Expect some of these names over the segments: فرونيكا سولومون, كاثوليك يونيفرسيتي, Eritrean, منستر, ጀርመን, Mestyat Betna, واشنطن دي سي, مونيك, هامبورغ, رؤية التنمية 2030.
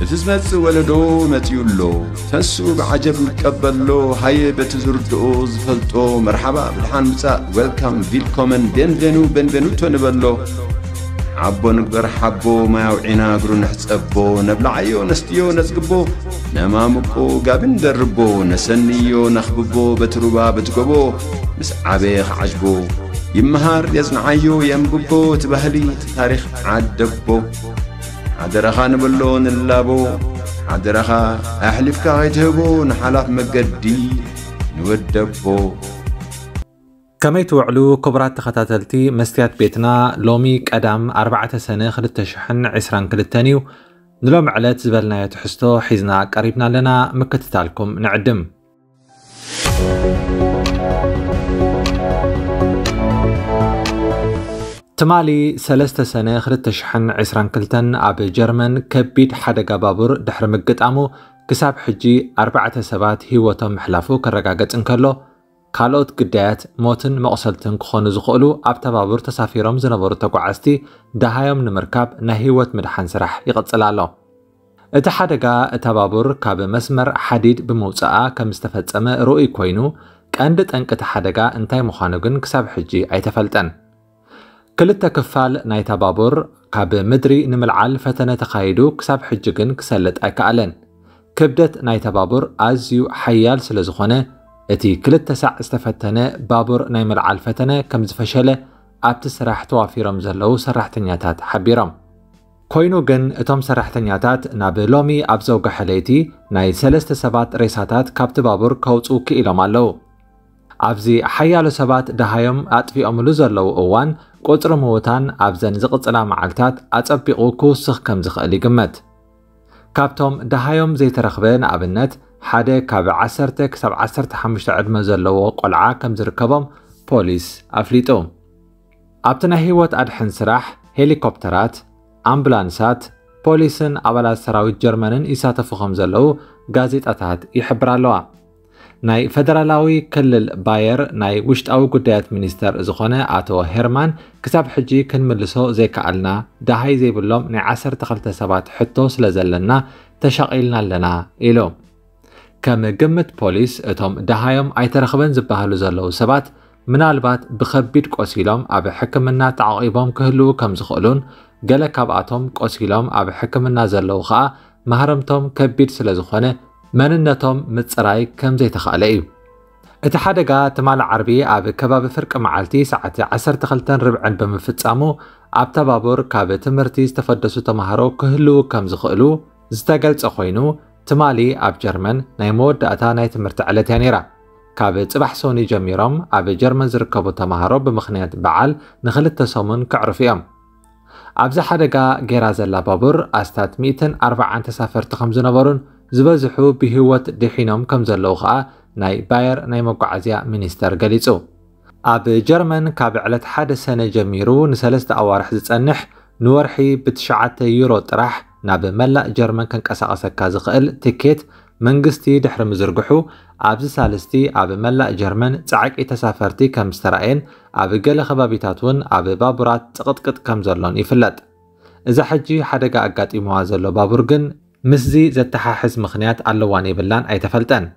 تزمت ولدو متيولو تسو بعجب متقبلو هاي بتزرد أوز فلتو مرحبا بالحان مساء ويلكم فيلكومن بينفينو بينفينوتو نبلو عبو نقدر حبو ما يوعينا قرو نحسبو نبلعيو نستيو نسقبو نمامكو قابن دربو نسنيو نخببو بتربا بتقبو مس عبيخ عجبو يمهار يزنعيو ينببو تبهلي تاريخ عدبو عدرخا نبلون اللابو عدرخا أحلفك غيتهبو نحلف مقدي نودبو كما يتوعلو كبرات تختاتلتي مستيات بيتنا لومي قدام 4 سنة خلت تشحن 22 نلوم علت زبلنا يتحستو حيزنا قريبنا لنا مكتتالكم نعدم تمالي 3 سنة خلت تشحن 22 أب جرمن كبيد حدقة بابور دحر مقطعمو كساب حجي 4 سبات هيوتو محلافو كرقاقت انكرلو كالوت قدايات موتن مقصلتن كخونو زخقلو أب تبابور تسافيرهم زنبورو تقعستي دهايوم نمركاب نهيوت مدحن سرح يقتصلالو اتا حدقة تبابور كاب مسمر حديد بموسعة كمستفدت أما رؤي كوينو كاندت انك تحدقة انتاي مخانوغن كساب حجي اي تفلتن كل التكفال نايتا بابور كاب مدري نملعال فتنة تقايدو كساب حجقن كسلت أكالن كبدت نايتا بابور أزيو حيال سلزخونة اتي كل التسع استفتنة بابور نايملعال فتنة كمزفشلة أبت سرح توافيرم زلو سرحتنياتات حبيرم كوينو جن اتم سرحتنياتات نابلومي أبزوغ حليتي ناي 3 سبات ريساتات كابت بابور كوتو كإلومالو أبزي حيالو سبات دهايم أطفي أملو زلو أوان قطر موتان أبزن زقط على معلتات أتبقوا كوسخ كم زخلي قمت كابتم دهايم زي ترخبين أبنت حدا كاب 10 كسب 10 5 عدم زلوا قلعة كم زركبهم بوليس أفليتهم أبتنا هيوت أدحن سراح هليكوبترات أمبلانسات بوليسن أبلا سراويت جرمنن يساتفوهم زلوا غازيت أتات يحبرالوها ناي فدرالاوي كلل باير ناي وشت او قديات منستر زخونه اتو هيرمان كساب حجي كنملسو زي كالنا دهاي زي بلوم ناي 10 سبات حتو سلازلنا تشاقيلنا لنا إلو كم قمت بوليس اتوم دهايوم اي ترخبن زبهلو زلو سبات منالبات بخبيد قوسيلوم اب حكمنا تعقيبهم كهلو كم زخولون قلا كاباتهم قوسيلوم اب حكمنا زلو خا مهرمتهم كبيد سلازخونه مننتهم متصراي كم زي تخالئ اتحادقا تمال عربي اب كباب فرق معالتي ساعتي 12:15 بمفصامو اب تبابور كاب تمرتي استفدسو تمهارو كهلو كم زخلو زتغلص خوينو تمالي اب جرمن ناي مود اتا ناي تمرت علتي نيرا كاب صباح سوني جميرم اب جرمن زركبو تمهارو بمخنيات بعال نخلت تسمون كعرفيام ابز حدقا غيرازلا بابور استات 140 تسافرت 5 نبرون زبزحو بهوت دحينهم كم زلو خا ناي باير ناي مقعزيا منستر قليصو اب جرمن كاب علت 1 سنة جميرو نسلست اوارح زتنح نورحي ب9 يورو طرح ناب ملا جرمن كان قساقسا كازقل تيكيت منغستي دحر مزرغحو اب سالستي اب ملا جرمن صعقي تسافرتي كم ستراين اب قله خبابيتاتون اب بابورات تقطقط كم زلون يفلط اذا حجي حدقه اقاطيموا زلو بابورغن مسزي زتحاحز مخنيات اللواني بلان اي تفلتن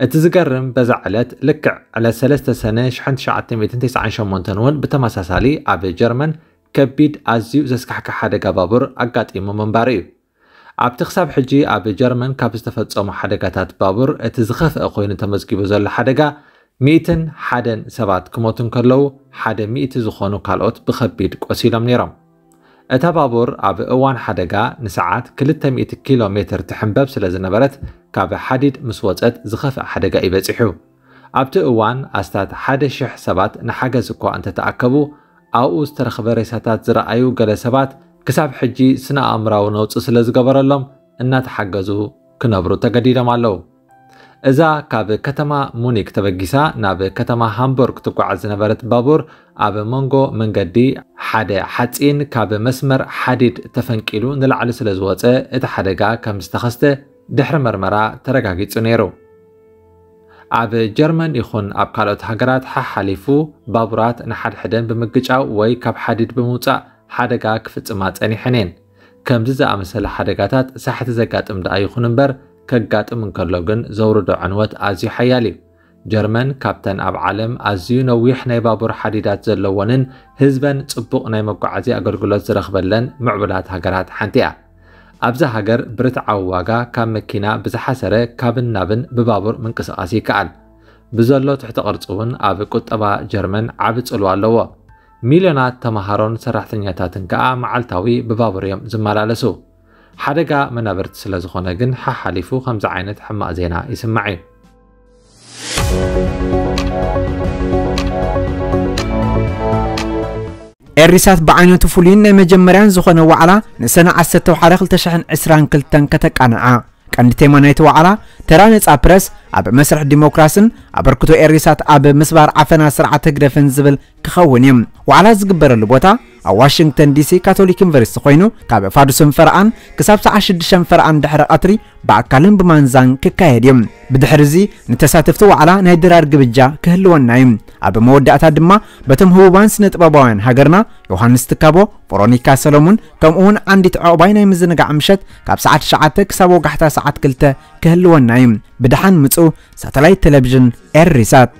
اتزقرم بزعلت لكع على 3 سنة شحن 1998 ون بتماساسالي اب جرمن كبيد ازيو زسكحك حدقه بابور اقاطيمو منباريو اب تخساب حجي اب جرمن كاب استفصمو حدقاتات بابور اتزخف اقوين تمزقيبو زل حدقه 107 كموتن كلو 100 زخونو كالوت بخبيد قسيلم نيرم اتا بابور اب اوان حدقا نساعات 300 كيلومتر تحمبب سلازنبرت كاب حديد مسوصت زخف حدقا يبصحو ابت اوان استات 1000 سبات نحجز كو انت تاكبو او استرخب ريساتات زرايو قال سبات كساب حجي سنا امراو نوص سلازغبرلم ان تحجزو كنبرو تقديدم علو اذا كاب كتما مونيك تبغيسا ناب كتما هامبورغ تقعز نبرت بابور اب منغو منغدي حدا حصين كاب مسمر حديد تفنقيلو نلعل سلا زوصه ات حدقا كم استخسته دحر مرمرا ترغاغيصو نيرو اب جرمن يخون اب كالوت هاغرات ححليفو بابورات نحد حدن بمغجاو وي كاب حديد بموصا حدقا كفصما صني حنين كم جزء مثل حركاتات ساحة زكاة أمد أي خنبر كجات من كرلوجن زورد عنوات أزي حيالي. جرمن كابتن أب عالم أزي نويح نيبابور حديدات زلوانن هزبن صبق نيمك عزي أجرجلات زرخبلن معبلات هجرات حنتيا. أبز هجر برت عواجا كم مكينا بز حسرة كابن نابن ببابور من قص أزي كعل. بزلوا تحت أرضون أب كتبا جرمن عبد صلوا مليونات تمهرون سرحتنياتن كأ معلتوي ببابوريم زمالالسو. حرقة من أبرت سلزخونة جن ححليفو خمس عينة حماء زينا يسمعي. الرسات بعينة فولين مجمران زخونة وعلا نسنة عسته حرق لتشحن عسران كلتن كتك أنعا. كان تيمانيت وعلا ترانيس أبرس أب مسرح ديموكراسن أبركتو إريسات أب مسبار عفنا سرعة تجرفن زبل كخونيم وعلى زقبر البوتا واشنطن دي سي كاثوليك يونيفرسيتي خوينو كاب فادوسن فرعان كساب 16 فرعان دحر قطري بعكالن بمانزان ككايديم بدحرزي نتساتفتو على ناي درار غبجا كهلوانايم أب موداتا دما بتمهوبان سنطبابوان هاغرنا يوحانس تكابو فرونيكا سولومون كمون انديت عوباي ناي مزنغا عمشت كاب ساعات 9 كسابو غحتا ساعات كلتا كهلوانايم بدحان مصو ساتلايت تلفزيون الريسات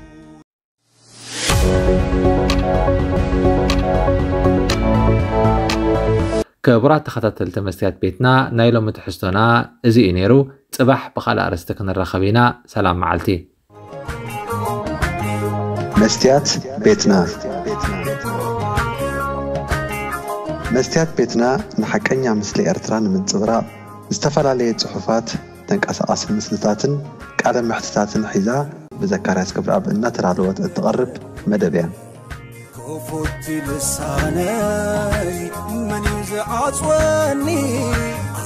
كبرات تخطت مستيات بيتنا نايلو متحشتنا ازي نيرو صباح بخلا ارستكن الرخبينا سلام معلتي مستيات بيتنا نحكينا مثل ارتران من صبرا استفلاليه صحفات تنقصاص مسلطاتن قال محتاتن حيزا بذكرياس كبر اب ان ترالوت تقرب مدبيا كوفتي لساناي من يزعطوني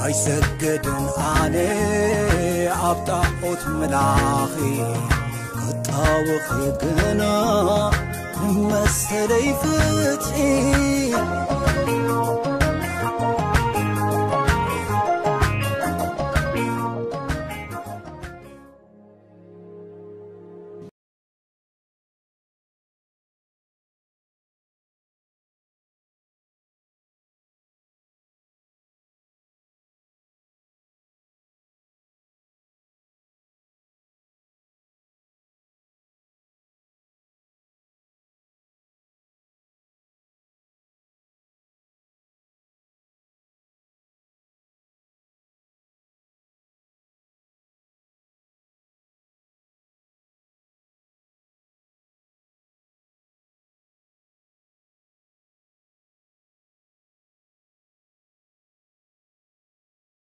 عيسجدن علي عبطاقوت ملاخي قطاوخي قنا مسلي فتحي